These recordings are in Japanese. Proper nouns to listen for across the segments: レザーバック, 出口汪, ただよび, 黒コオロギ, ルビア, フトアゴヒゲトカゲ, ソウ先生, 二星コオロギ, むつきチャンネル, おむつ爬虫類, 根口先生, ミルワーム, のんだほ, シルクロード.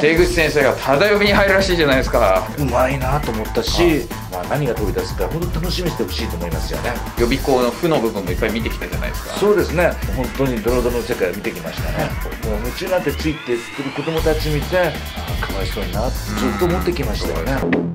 出口先生がただ読みに入るらしいじゃないですか。うまいなと思ったし、まあ何が飛び出すか本当に楽しみにしてほしいと思いますよね。予備校の負の部分もいっぱい見てきたじゃないですか。そうですね、本当にドロドロの世界を見てきましたね。もう夢中になってついてくる子供たち見て、あ、かわいそうになってずっと思ってきましたよね。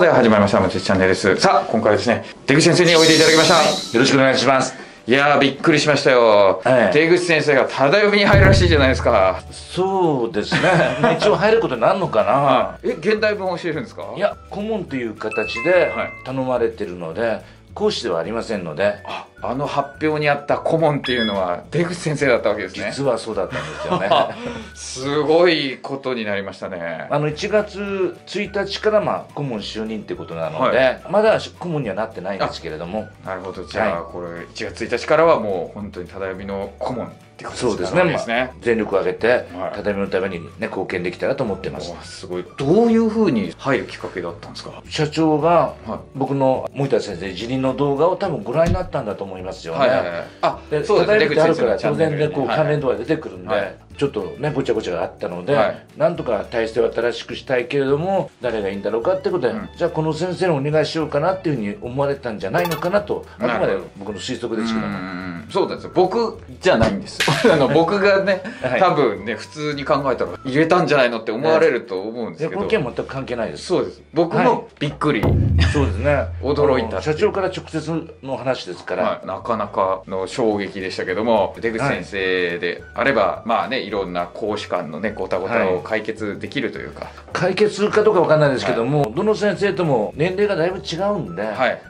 では始まりました、むつきチャンネルです。さあ、今回ですね、出口先生においでいただきました。よろしくお願いします。いやー、びっくりしましたよ、出口先生がただ読みに入るらしいじゃないですか。そうですね一応入ることになるのかな、はい、現代文を教えるんですか。いや、顧問という形で頼まれてるので、はい、講師ではありませんので。あの発表にあった顧問っていうのは出口先生だったわけですね。実はそうだったんですよねすごいことになりましたね。1月1日から顧問就任ってことなので、はい、まだ顧問にはなってないんですけれども。なるほど。じゃあ、はい、これ1月1日からはもう本当にただ読みの顧問ってことになるんですね。そうですね、全力を挙げてただ読みのためにね、貢献できたらと思ってます。すごい。どういうふうに入るきっかけだったんですか。社長が僕の森田先生辞任の動画を多分ご覧になったんだと思いますよね。あ、そうですね。ただ読みってあるから当然ね、こう関連動画出てくるんで、ちょっとね、ごちゃごちゃがあったので、なんとか体制を新しくしたいけれども、誰がいいんだろうかってことで、じゃあこの先生にお願いしようかなっていうふうに思われたんじゃないのかなと、あくまで僕の推測ですけども。そうなんですよ、僕じゃないんです僕がね、多分ね、普通に考えたら入れたんじゃないのって思われると思うんですけど、この件全く関係ないです。そうです、僕もびっくり、そうですね、驚いた。社長から直接の話ですから、なかなかの衝撃でしたけども、出口先生であれば、まあね、いろんな講師間のね、ごたごたを解決できるというか、解決するかどうかわかんないですけども、どの先生とも年齢がだいぶ違うんで、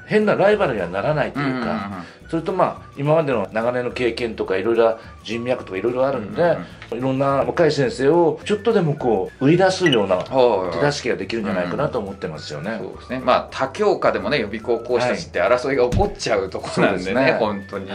変なライバルにはならないというか、それと今までの長年の経験とか、いろいろ人脈とかいろいろあるんで、いろんな若い先生をちょっとでもこう売り出すような手助けができるんじゃないかなと思ってますよね。そうですね。他教科でもね、予備校講師たちって争いが起こっちゃうところなんでね、本当に。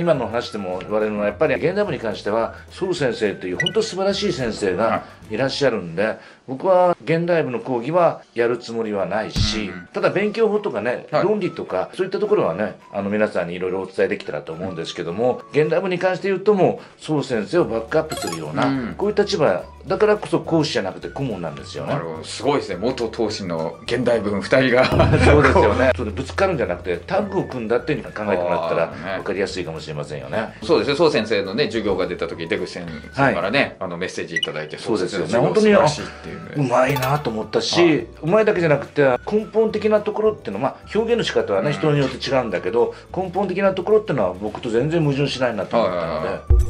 今の話でも言われるのは、やっぱり現代文に関してはソウ先生という本当素晴らしい先生がいらっしゃるんで、僕は現代文の講義はやるつもりはないし、ただ勉強法とかね、論理とかそういったところはね、皆さんにいろいろお伝えできたらと思うんですけども、現代文に関して言うと、もうソウ先生をバックアップするような、こういう立場だからこそ講師じゃなくて顧問なんですよね。すごいですね、元講師の現代文2人がそうですよね。それぶつかるんじゃなくてタッグを組んだっていうふうに考えてもらったら分かりやすいかもしれませんよね。そうですね、ソウ先生のね、授業が出た時、出口先生からね、メッセージいただいて、そうですよね、本当にうまいなと思ったし、うまいだけじゃなくて根本的なところっていうのは、表現の仕方はね、人によって違うんだけど、根本的なところっていうのは僕と全然矛盾しないなと思ったので。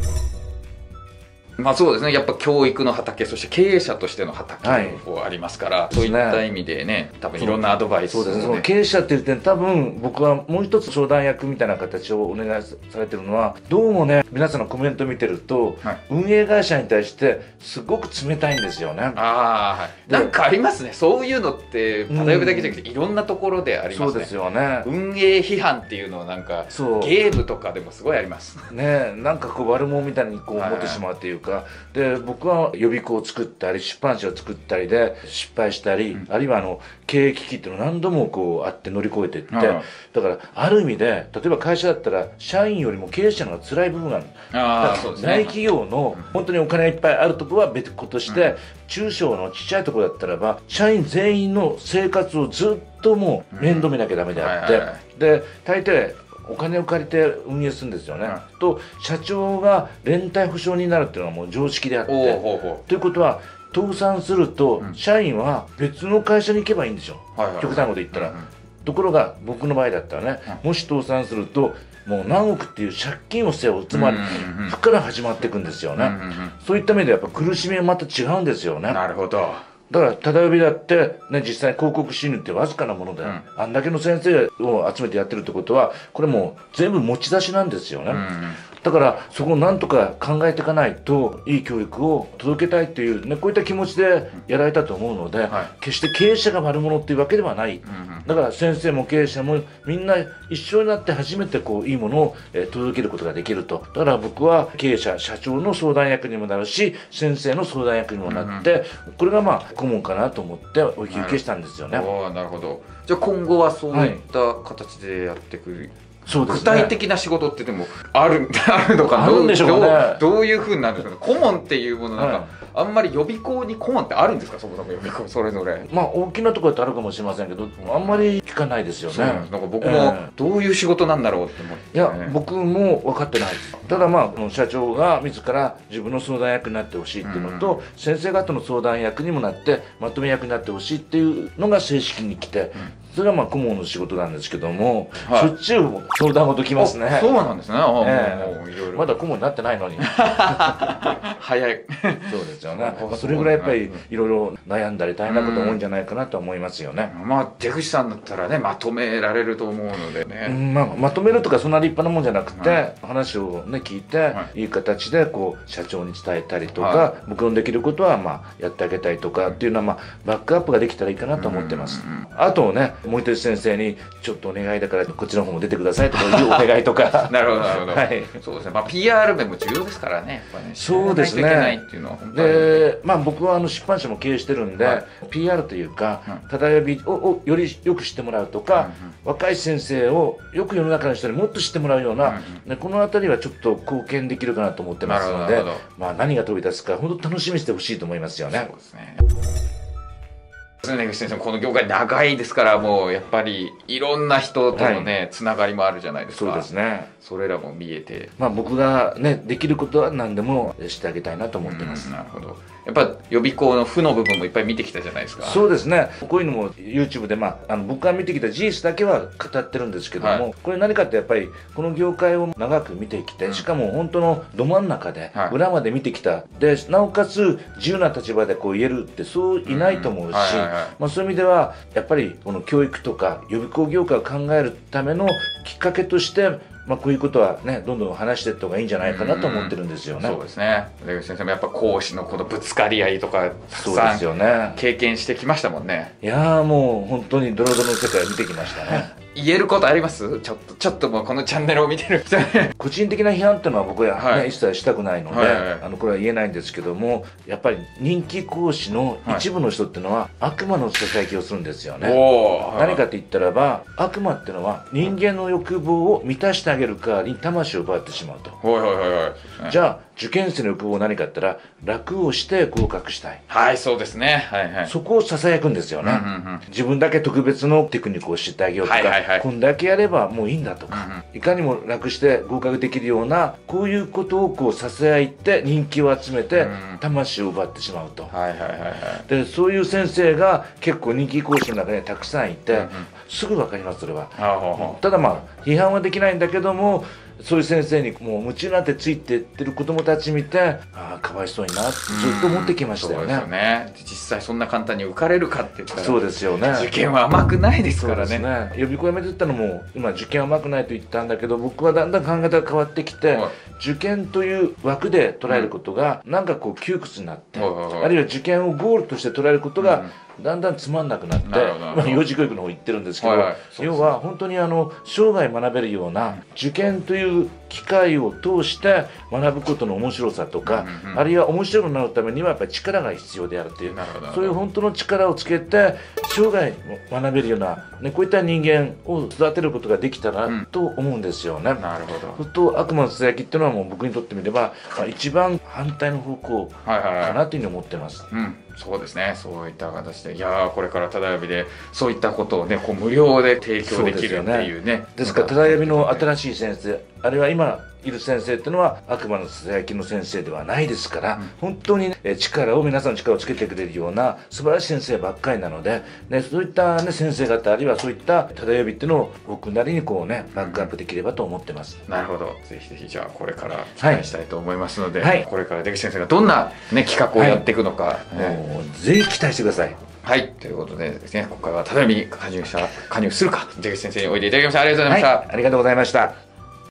まあそうですね、やっぱ教育の畑、そして経営者としての畑もありますから、そういった意味でね、多分いろんなアドバイスを、ね、経営者っていう点、多分僕はもう一つ相談役みたいな形をお願いされてるのは、どうもね、皆さんのコメント見てると、運営会社に対してすごく冷たいんですよね。なんかありますね、そういうのって、ただ読みだけじゃなくていろんなところでありますね。そうですよね、運営批判っていうのはなんかゲームとかでもすごいありますね。なんかこう悪者みたいにこう思ってしまうっていうか、で、僕は予備校を作ったり出版社を作ったりで失敗したり、あるいは経営危機っていうのを何度もこうあって乗り越えていって、だからある意味で、例えば会社だったら社員よりも経営者の方が辛い部分がある。大企業の本当にお金がいっぱいあるところは別個として、中小のちっちゃいところだったらば社員全員の生活をずっともう面倒見なきゃダメであって、で、大抵お金を借りて運営するんですよね。と、社長が連帯保証人になるっていうのはもう常識であって、ということは倒産すると社員は別の会社に行けばいいんでしょ、極端なこと言ったら。ところが僕の場合だったらね、もし倒産するともう何億っていう借金を背負う、つまりそこから始まっていくんですよね。そういった面でやっぱ苦しみはまた違うんですよね。なるほど。だからただ呼びだって、ね、実際広告収入ってわずかなもので、あんだけの先生を集めてやってるってことは、これもう全部持ち出しなんですよね。だからそこをなんとか考えていかないと、いい教育を届けたいという、ね、こういった気持ちでやられたと思うので、決して経営者が悪者っていうわけではない。だから先生も経営者もみんな一緒になって初めてこういいものを届けることができると。だから僕は経営者、社長の相談役にもなるし、先生の相談役にもなって、これが顧問かなと思ってお引き受けしたんですよね。なるほど。じゃあ今後はそういった形でやっていくそうですね、具体的な仕事ってでもあるのかな、ね、どういうふうになるんですか。顧問っていうものなんか、はい、あんまり予備校に顧問ってあるんですか。そもそも予備校それぞれまあ大きなところってあるかもしれませんけど、あんまり聞かないですよね。なんか僕もどういう仕事なんだろうって思って、ね、いや僕も分かってないです。ただまあ社長が自ら自分の相談役になってほしいっていうのと、うん、先生方の相談役にもなってまとめ役になってほしいっていうのが正式に来て、うん、それはまあ顧問の仕事なんですけども、はい、しょっちゅう相談ごときますね。そうなんですね。まだ顧問になってないのに早いそうですよね。それぐらいやっぱりいろいろ悩んだり大変なこと多いんじゃないかなと思いますよね。まあ出口さんだったらねまとめられると思うのでね、まあ、まとめるとかそんな立派なもんじゃなくて、はい、話をね聞いて、はい、いい形でこう社長に伝えたりとか、はい、僕のできることはまあやってあげたいとかっていうのは、まあ、バックアップができたらいいかなと思ってます。あとねもう一人先生にちょっとお願いだからこっちの方も出てくださいとかいうお願いとかなるほどなるほど、はい、そうですね。まあ PR 面も重要ですからねやっぱね。そうですね。でまあ僕は出版社も経営してるんで、はい、PR というか漂びをよりよく知ってもらうとか、うん、若い先生をよく世の中の人にもっと知ってもらうような、うん、ね、この辺りはちょっと貢献できるかなと思ってますので、まあ何が飛び出すか本当楽しみにしてほしいと思いますよね。そうですね。根口先生もこの業界長いですからもうやっぱりいろんな人とのね、はい、つながりもあるじゃないですか。そうですね。それらも見えて、まあ僕がねできることは何でもしてあげたいなと思ってます。なるほど。やっぱ予備校の負の部分もいっぱい見てきたじゃないですか。そうですね。こういうのも YouTube で、まあ、僕が見てきた事実だけは語ってるんですけども、はい、これ何かってやっぱりこの業界を長く見てきて、うん、しかも本当のど真ん中で、はい、裏まで見てきたで、なおかつ自由な立場でこう言えるってそういないと思うし、まあそういう意味ではやっぱりこの教育とか予備校業界を考えるためのきっかけとしてまあこういうことはねどんどん話していった方がいいんじゃないかなと思ってるんですよね。そうですね。根口先生もやっぱ講師のこのぶつかり合いとかたくさん経験してきましたもんね。いやーもう本当にドロドロの世界を見てきましたね。言えることあります？ちょっともうこのチャンネルを見てる人個人的な批判っていうのは僕は、ね、はい、一切したくないので、これは言えないんですけども、やっぱり人気講師の一部の人っていうのは、はい、悪魔のささやきをするんですよね。何かって言ったらば、悪魔っていうのは人間の欲望を満たしてあげる代わりに魂を奪ってしまうと。じゃあ受験生の欲望は何かって言ったら楽をして合格したい。はい、そうですね。はいはい。そこをささやくんですよね。自分だけ特別のテクニックを知ってあげようとか。こんだけやればもういいんだとか、いかにも楽して合格できるようなこういうことをこうさせあいて人気を集めて魂を奪ってしまうと。でそういう先生が結構人気講師の中にたくさんいて、すぐ分かります。それはただまあ批判はできないんだけども、そういう先生にもう夢中になってついていってる子供たち見て、ああかわいそうになってずっと思ってきましたよね。そうですよね。実際そんな簡単に受かれるかって言ったらそうですよね。受験は甘くないですからね。予備校辞めてったのも今受験は甘くないと言ったんだけど、僕はだんだん考え方が変わってきて、受験という枠で捉えることがなんかこう窮屈になって、あるいは受験をゴールとして捉えることが、だんだんつまんなくなって、幼児教育の方行ってるんですけど、要は本当に生涯学べるような受験という機会を通して学ぶことの面白さとか、あるいは面白くなるためにはやっぱり力が必要であるという、そういう本当の力をつけて生涯学べるような、ね、こういった人間を育てることができたらと思うんですよね。そうすると悪魔のささやきっていうのはもう僕にとってみれば、まあ、一番反対の方向かなというふうに思ってます。そうですね。そういった形で、いやーこれから漂びでそういったことをねこう無料で提供できるっていうね。ですから漂びの新しい先生、あるいは今いる先生っていうのは悪魔のささやきの先生ではないですから、うん、本当に、ね、力を皆さんの力をつけてくれるような素晴らしい先生ばっかりなので、ね、そういった、ね、先生方あるいはそういった漂びっていうのを僕なりにこうねバックアップできればと思ってます。なるほど。ぜひぜひじゃあこれから期待したいと思いますので、はい、これから出口先生がどんな、ね、企画をやっていくのか、ぜひ期待してください。はい、ということでですね、今回は漂びに加入するか出口先生においでいただきました。ありがとうございました。はい、ありがとうございました。